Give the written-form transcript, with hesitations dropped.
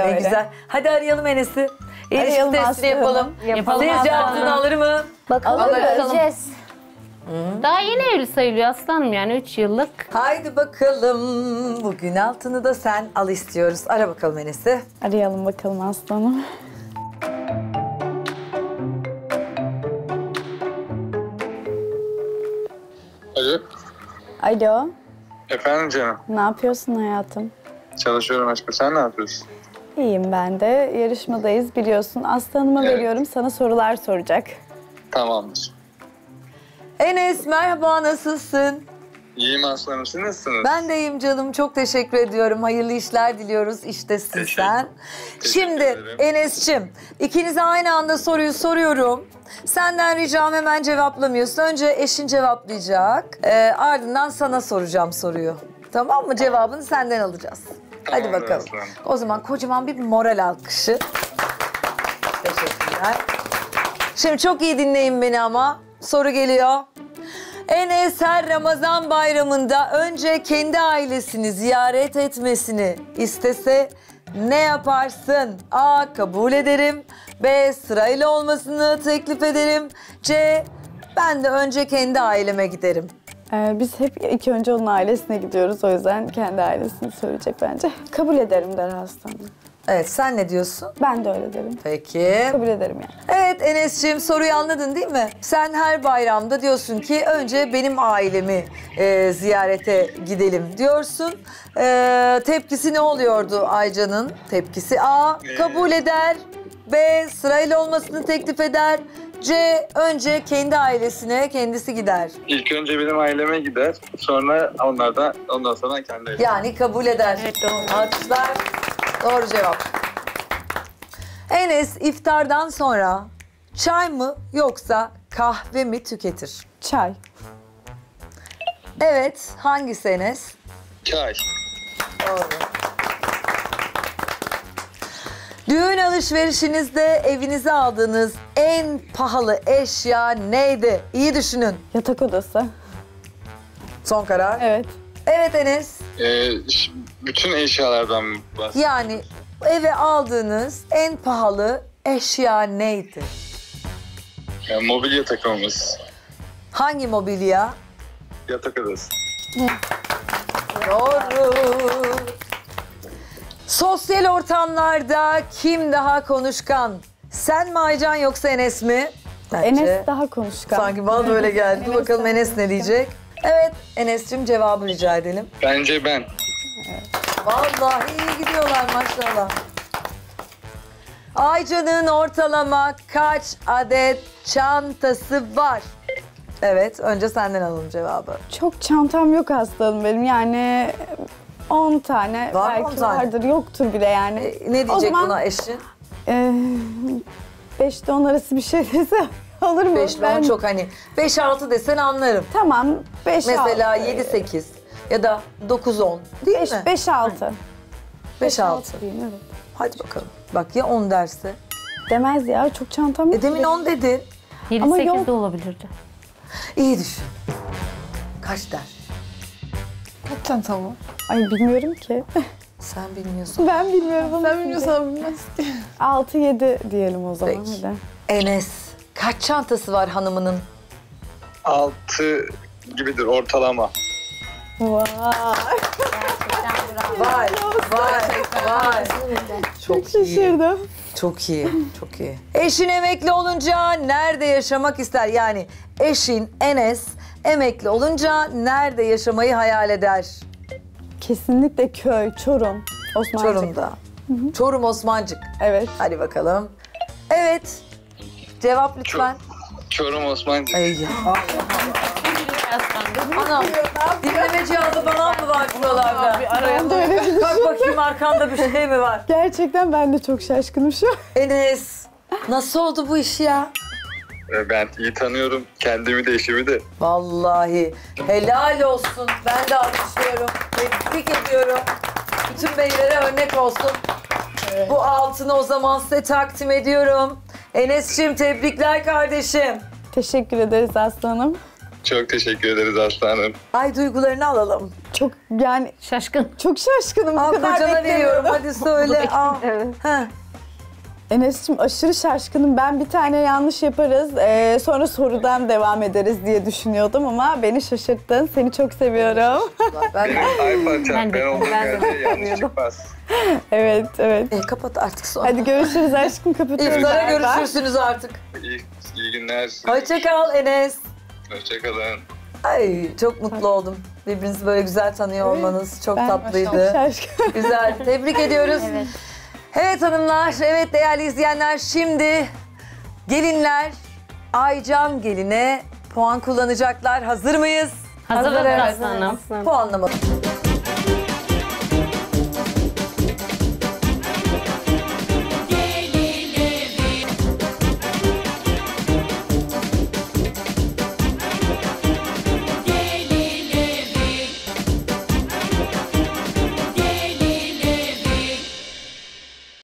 Ne güzel. Hadi arayalım Enes'i. Arayalım, testini yapalım. Siz cevabını alır mı? Bakalım, göreceğiz. Daha yeni evli sayılıyor aslanım, yani 3 yıllık. Haydi bakalım. Bugün altını da sen al istiyoruz. Ara bakalım Enes'i. Arayalım bakalım aslanım. Alo. Alo. Efendim canım. Ne yapıyorsun hayatım? Çalışıyorum aşkım. Sen ne yapıyorsun? İyiyim ben de. Yarışmadayız biliyorsun. Aslı Hanım'a veriyorum. Sana sorular soracak. Tamamdır. Enes merhaba, nasılsın? İyiyim Aslı Hanım. Siz nasılsınız? Ben de iyiyim canım. Çok teşekkür ediyorum. Hayırlı işler diliyoruz. İştesin sen. Şimdi Enes'ciğim, ikinize aynı anda soruyu soruyorum. Senden ricam hemen cevaplamıyorsun. Önce eşin cevaplayacak. Ardından sana soracağım soruyu. Tamam mı? Cevabını senden alacağız. Hadi bakalım. O zaman kocaman bir moral alkışı. Teşekkürler. Şimdi çok iyi dinleyin beni ama. Soru geliyor. Enes her Ramazan bayramında önce kendi ailesini ziyaret etmesini istese ne yaparsın? A. Kabul ederim. B. Sırayla olmasını teklif ederim. C. Ben de önce kendi aileme giderim. Biz hep ilk önce onun ailesine gidiyoruz. O yüzden kendi ailesini söyleyecek bence. Kabul ederim der hastanım. Evet, sen ne diyorsun? Ben de öyle derim. Peki. Kabul ederim yani. Evet Enes'ciğim, soruyu anladın değil mi? Sen her bayramda diyorsun ki önce benim ailemi ziyarete gidelim diyorsun. Tepkisi ne oluyordu Aycan'ın? Tepkisi A. Kabul eder. B. Sırayla olmasını teklif eder. C. Önce kendi ailesine kendisi gider. İlk önce benim aileme gider. Sonra ondan sonra kendi ailesine. Yani kabul eder. Evet, doğru. Alkışlar. Doğru cevap. Enes iftardan sonra çay mı yoksa kahve mi tüketir? Çay. Evet, hangisi Enes? Çay. Doğru. Düğün alışverişinizde evinize aldığınız en pahalı eşya neydi? İyi düşünün. Yatak odası. Son karar? Evet. Evet Enes. Bütün eşyalardan bahsediyoruz. Yani eve aldığınız en pahalı eşya neydi? Yani mobilya takımımız. Hangi mobilya? Yatak odası. Doğru. Sosyal ortamlarda kim daha konuşkan? Sen mi Aycan yoksa Enes mi? Bence Enes daha konuşkan. Sanki bana böyle geldi. Enes, bakalım Enes ne diyecek? Evet Enes'cim, cevabı rica edelim. Bence ben. Evet. Vallahi iyi gidiyorlar maşallah. Aycan'ın ortalama kaç adet çantası var? Evet, önce senden alalım cevabı. Çok çantam yok aslanım benim, yani 10 tane var, belki 10 tane vardır, yoktur bile yani. Ne diyecek buna eşin? 5 ile 10 arası bir şey dese olur mu? 5 ile 10 çok, hani 5-6 desen anlarım. Tamam, 5-6. Mesela 7-8 ya da 9-10 değil mi? 5-6. 5-6. Evet. Hadi bakalım. Bak ya 10 derse? Demez ya, çok çantam yok. Demin 10 dedin. 7-8 de olabilirdi. İyi düşün. Kaç der? Kaç çantam var? Ay bilmiyorum ki. Sen bilmiyorsun. Ben bilmiyorum. Sen bilmiyorsan bilmez ki. 6-7 diyelim o zaman. Peki. Hadi. Enes, kaç çantası var hanımının? 6 gibidir ortalama. Vay. Gerçekten bravo. Vay, vay. Çok şaşırdım. Çok iyi, çok iyi. Eşin emekli olunca nerede yaşamak ister? Yani eşin Enes emekli olunca nerede yaşamayı hayal eder? Kesinlikle köy, Çorum, Osmancık. Çorum'da. Hı-hı. Çorum, Osmancık. Evet. Hadi bakalım. Evet. Cevap lütfen. Çorum, Osmancık. Ay ya. Anam, dinleme cihazı falan mı var buralarda? Bak bakayım, arkanda bir şey mi var? Gerçekten ben de çok şaşkınım şu an. Enes, nasıl oldu bu iş ya? Ben iyi tanıyorum kendimi de eşimi de. Vallahi helal olsun. Ben de alkışlıyorum. Tebrik ediyorum. Bütün beylere örnek olsun. Evet. Bu altını o zaman size takdim ediyorum. Enes'ciğim, tebrikler kardeşim. Teşekkür ederiz Aslı Hanım. Çok teşekkür ederiz Aslı Hanım. Ay, duygularını alalım. Çok yani şaşkın. Çok şaşkınım. Al, bu kadar bekliyorum. Hadi söyle. Al. Evet. Ha. Enes'cim aşırı şaşkınım. Ben bir tane yanlış yaparız, sonra sorudan devam ederiz diye düşünüyordum ama beni şaşırttın. Seni çok seviyorum. Ben de. Evet, evet. Kapat artık sonra. Hadi görüşürüz aşkım. Kapatıyoruz. İftara görüşürsünüz artık. İyi günler. Hoşçakal Enes. Hoşçakalın. Ay çok mutlu oldum. Birbirinizi böyle güzel tanıyor olmanız çok tatlıydı. Çok güzel. Tebrik ediyoruz. Evet. Evet hanımlar, evet değerli izleyenler, şimdi gelinler Aycan geline puan kullanacaklar. Hazır mıyız? Hazırız. Puanlama.